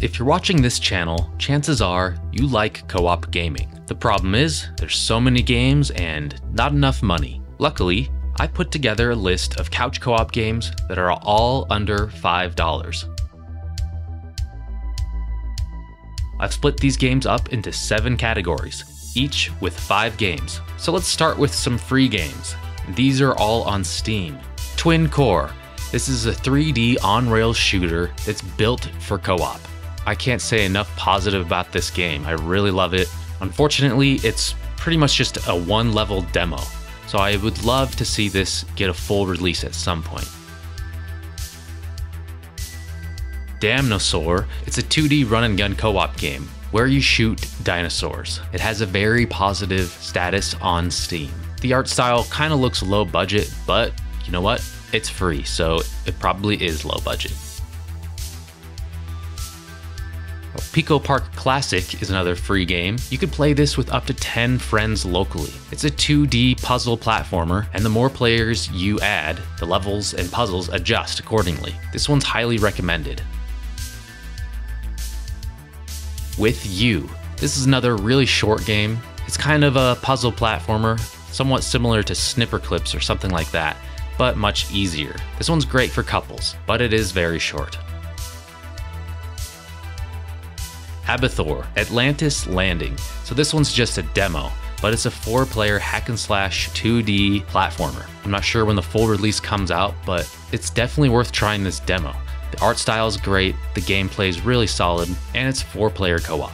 If you're watching this channel, chances are you like co-op gaming. The problem is, there's so many games and not enough money. Luckily, I put together a list of couch co-op games that are all under $5. I've split these games up into 7 categories, each with 5 games. So let's start with some free games. These are all on Steam. Twin Core. This is a 3D on-rail shooter that's built for co-op. I can't say enough positive about this game. I really love it. Unfortunately, it's pretty much just a one-level demo. So I would love to see this get a full release at some point. Damnosaur, it's a 2D run-and-gun co-op game where you shoot dinosaurs. It has a very positive status on Steam. The art style kind of looks low budget, but you know what? It's free, so it probably is low budget. Pico Park Classic is another free game. You can play this with up to 10 friends locally. It's a 2D puzzle platformer, and the more players you add, the levels and puzzles adjust accordingly. This one's highly recommended. With You. This is another really short game. It's kind of a puzzle platformer, somewhat similar to Snipper Clips or something like that, but much easier. This one's great for couples, but it is very short. Abathor: Atlantis Landing. So this one's just a demo, but it's a 4-player hack and slash 2D platformer. I'm not sure when the full release comes out, but it's definitely worth trying this demo. The art style is great, the gameplay is really solid, and it's 4-player co-op.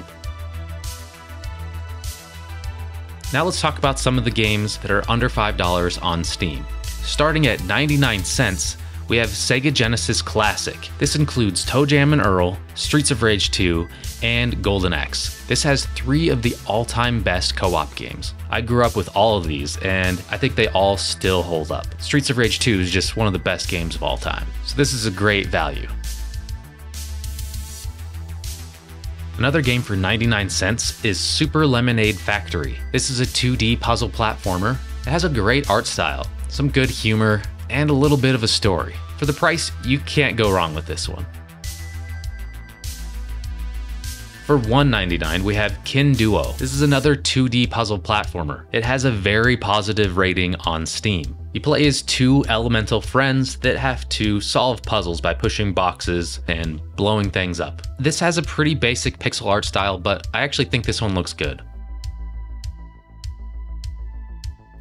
Now let's talk about some of the games that are under $5 on Steam. Starting at 99¢, we have Sega Genesis Classic. This includes Toe Jam & Earl, Streets of Rage 2, and Golden Axe. This has 3 of the all-time best co-op games. I grew up with all of these, and I think they all still hold up. Streets of Rage 2 is just one of the best games of all time, so this is a great value. Another game for 99¢ is Super Lemonade Factory. This is a 2D puzzle platformer. It has a great art style, some good humor, and a little bit of a story. For the price, you can't go wrong with this one. For $1.99, we have Kindou. This is another 2D puzzle platformer. It has a very positive rating on Steam. You play as 2 elemental friends that have to solve puzzles by pushing boxes and blowing things up. This has a pretty basic pixel art style, but I actually think this one looks good.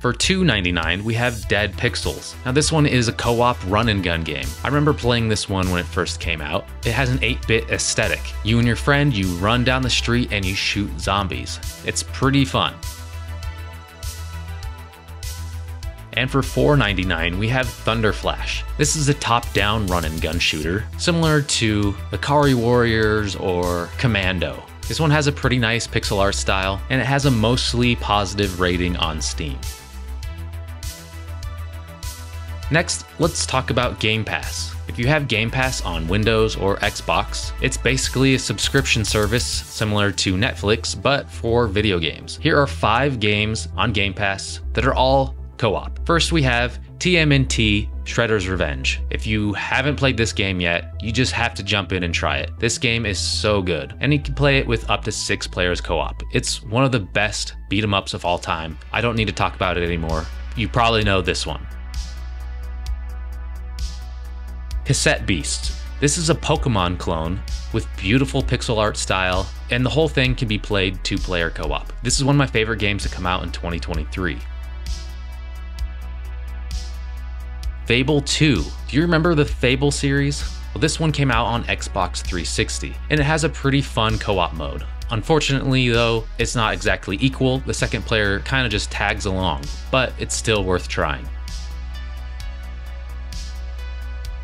For $2.99, we have Dead Pixels. Now this one is a co-op run-and-gun game. I remember playing this one when it first came out. It has an 8-bit aesthetic. You and your friend, you run down the street and you shoot zombies. It's pretty fun. And for $4.99, we have Thunderflash. This is a top-down run-and-gun shooter, similar to Ikari Warriors or Commando. This one has a pretty nice pixel art style, and it has a mostly positive rating on Steam. Next, let's talk about Game Pass. If you have Game Pass on Windows or Xbox, it's basically a subscription service similar to Netflix, but for video games. Here are 5 games on Game Pass that are all co-op. First, we have TMNT Shredder's Revenge. If you haven't played this game yet, you just have to jump in and try it. This game is so good, and you can play it with up to 6 players co-op. It's one of the best beat-em-ups of all time. I don't need to talk about it anymore. You probably know this one. Cassette Beasts. This is a Pokemon clone with beautiful pixel art style, and the whole thing can be played 2-player co-op. This is one of my favorite games to come out in 2023. Fable 2. Do you remember the Fable series? Well, this one came out on Xbox 360, and it has a pretty fun co-op mode. Unfortunately, though, it's not exactly equal. The second player kind of just tags along, but it's still worth trying.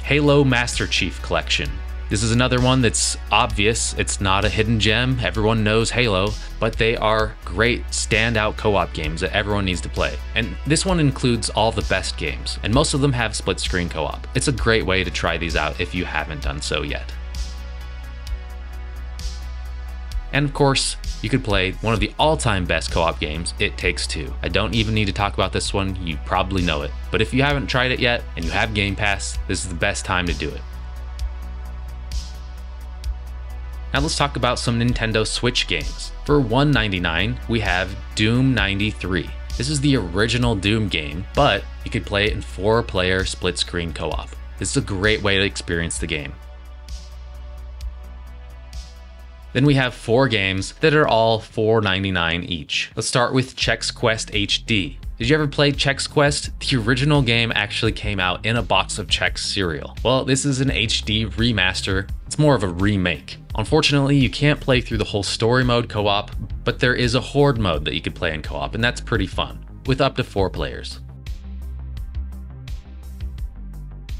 Halo Master Chief Collection. This is another one that's obvious. It's not a hidden gem. Everyone knows Halo, but they are great standout co-op games that everyone needs to play. And this one includes all the best games, and most of them have split-screen co-op. It's a great way to try these out if you haven't done so yet. And of course, you could play one of the all-time best co-op games, It Takes Two. I don't even need to talk about this one. You probably know it. But if you haven't tried it yet and you have Game Pass, this is the best time to do it. Now let's talk about some Nintendo Switch games. For $1.99, we have Doom 93. This is the original Doom game, but you could play it in 4-player split-screen co-op. This is a great way to experience the game. Then we have 4 games that are all $4.99 each. Let's start with Chex Quest HD. Did you ever play Chex Quest? The original game actually came out in a box of Chex cereal. Well, this is an HD remaster. It's more of a remake. Unfortunately, you can't play through the whole story mode co-op, but there is a horde mode that you can play in co-op, and that's pretty fun, with up to 4 players.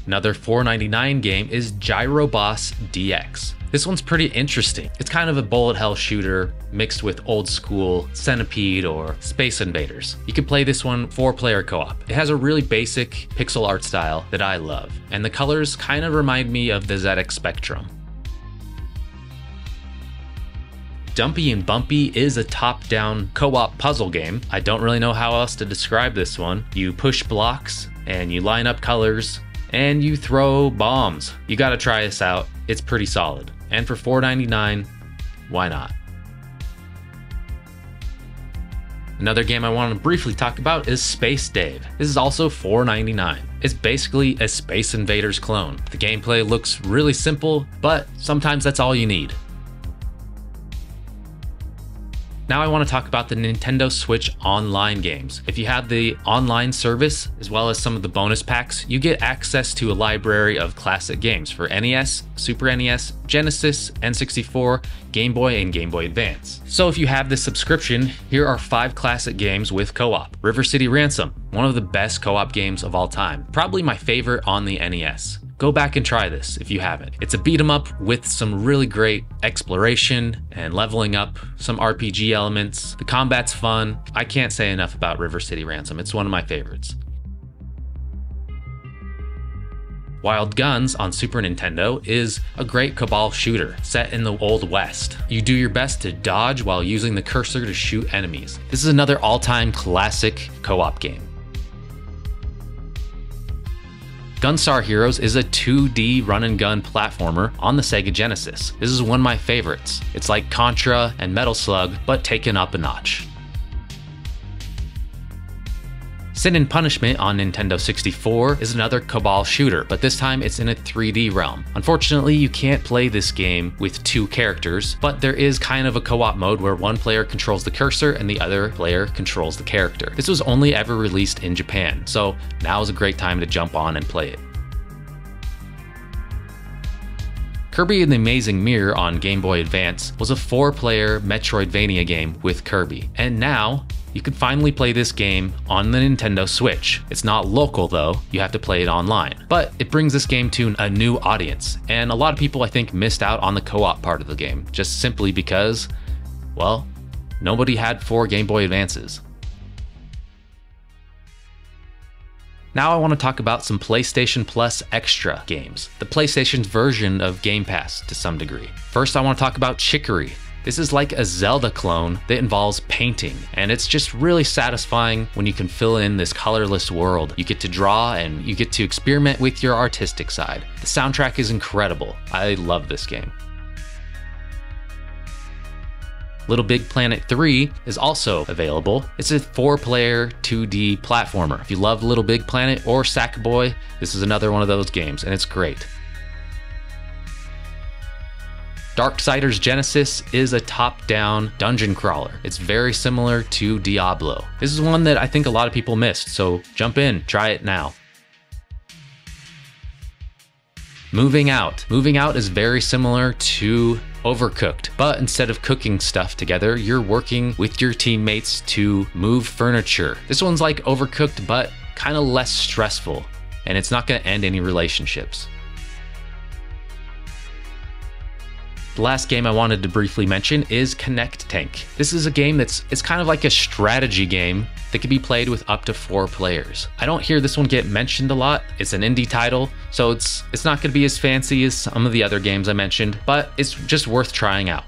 Another $4.99 game is Gyro Boss DX. This one's pretty interesting. It's kind of a bullet hell shooter mixed with old school Centipede or Space Invaders. You can play this one 4-player co-op. It has a really basic pixel art style that I love, and the colors kind of remind me of the ZX Spectrum. Dumpy and Bumpy is a top-down co-op puzzle game. I don't really know how else to describe this one. You push blocks and you line up colors and you throw bombs. You gotta try this out. It's pretty solid. And for $4.99, why not? Another game I want to briefly talk about is Space Dave. This is also $4.99. It's basically a Space Invaders clone. The gameplay looks really simple, but sometimes that's all you need. Now I want to talk about the Nintendo Switch online games. If you have the online service, as well as some of the bonus packs, you get access to a library of classic games for NES, Super NES, Genesis, N64, Game Boy, and Game Boy Advance. So if you have this subscription, here are 5 classic games with co-op. River City Ransom, one of the best co-op games of all time. Probably my favorite on the NES. Go back and try this if you haven't. It's a beat 'em up with some really great exploration and leveling up, some RPG elements. The combat's fun. I can't say enough about River City Ransom. It's one of my favorites. Wild Guns on Super Nintendo is a great Cabal shooter set in the Old West. You do your best to dodge while using the cursor to shoot enemies. This is another all-time classic co-op game. Gunstar Heroes is a 2D run-and-gun platformer on the Sega Genesis. This is one of my favorites. It's like Contra and Metal Slug, but taken up a notch. Sin and Punishment on Nintendo 64 is another Cabal shooter, but this time it's in a 3D realm. Unfortunately, you can't play this game with 2 characters, but there is kind of a co-op mode where one player controls the cursor and the other player controls the character. This was only ever released in Japan, so now is a great time to jump on and play it. Kirby and the Amazing Mirror on Game Boy Advance was a 4-player Metroidvania game with Kirby, and now you can finally play this game on the Nintendo Switch. It's not local though, you have to play it online. But it brings this game to a new audience, and a lot of people I think missed out on the co-op part of the game, just simply because, well, nobody had 4 Game Boy Advances. Now I want to talk about some PlayStation Plus Extra games, the PlayStation's version of Game Pass to some degree. First I want to talk about Chicory. This is like a Zelda clone that involves painting, and it's just really satisfying when you can fill in this colorless world. You get to draw and you get to experiment with your artistic side. The soundtrack is incredible. I love this game. Little Big Planet 3 is also available. It's a 4-player 2D platformer. If you love Little Big Planet or Sackboy, this is another one of those games, and it's great. Darksiders Genesis is a top-down dungeon crawler. It's very similar to Diablo. This is one that I think a lot of people missed, so jump in, try it now. Moving Out. Moving Out is very similar to Overcooked, but instead of cooking stuff together, you're working with your teammates to move furniture. This one's like Overcooked, but kind of less stressful, and it's not going to end any relationships. The last game I wanted to briefly mention is Connect Tank. This is a game it's kind of like a strategy game that can be played with up to 4 players. I don't hear this one get mentioned a lot. It's an indie title, so it's not going to be as fancy as some of the other games I mentioned, but it's just worth trying out.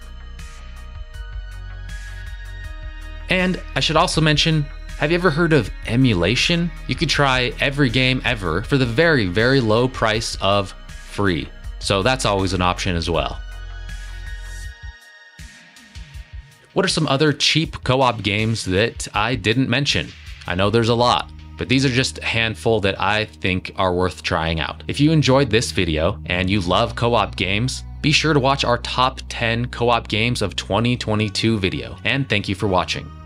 And I should also mention, have you ever heard of emulation? You could try every game ever for the very, very low price of free. So that's always an option as well. What are some other cheap co-op games that I didn't mention? I know there's a lot, but these are just a handful that I think are worth trying out. If you enjoyed this video and you love co-op games, be sure to watch our top 10 co-op games of 2022 video. And thank you for watching.